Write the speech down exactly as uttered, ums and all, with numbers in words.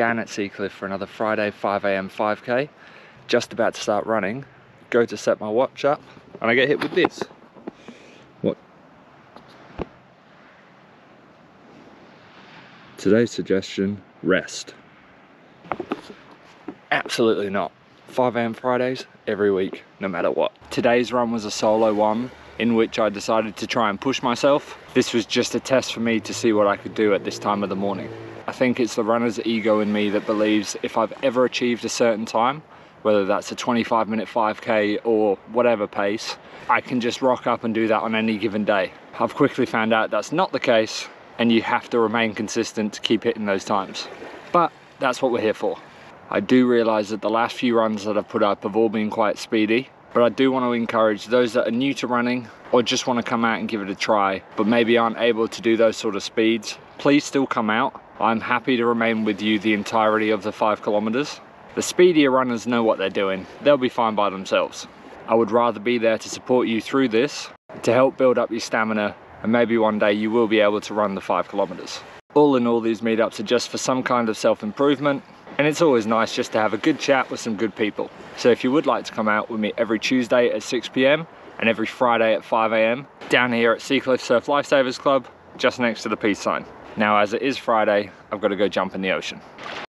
down at Seacliff for another Friday five A M five K. Just about to start running, go to set my watch up, and I get hit with this. What? Today's suggestion, rest. Absolutely not. five A M Fridays every week, no matter what. Today's run was a solo one, in which I decided to try and push myself. This was just a test for me to see what I could do at this time of the morning. I think it's the runner's ego in me that believes if I've ever achieved a certain time, whether that's a twenty-five minute five K or whatever pace, I can just rock up and do that on any given day. I've quickly found out that's not the case, and you have to remain consistent to keep hitting those times. But that's what we're here for. I do realize that the last few runs that I've put up have all been quite speedy, but I do want to encourage those that are new to running or just want to come out and give it a try, but maybe aren't able to do those sort of speeds, please still come out. I'm happy to remain with you the entirety of the five kilometers. The speedier runners know what they're doing. They'll be fine by themselves. I would rather be there to support you through this, to help build up your stamina, and maybe one day you will be able to run the five kilometers. All in all, these meetups are just for some kind of self-improvement, and it's always nice just to have a good chat with some good people. So if you would like to come out, we meet every Tuesday at six P M and every Friday at five A M down here at Seacliff Surf Lifesavers Club, just next to the peace sign. Now, as it is Friday, I've got to go jump in the ocean.